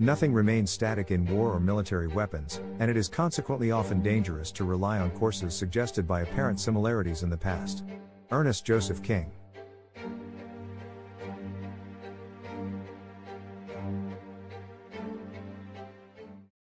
Nothing remains static in war or military weapons, and it is consequently often dangerous to rely on courses suggested by apparent similarities in the past. Ernest Joseph King.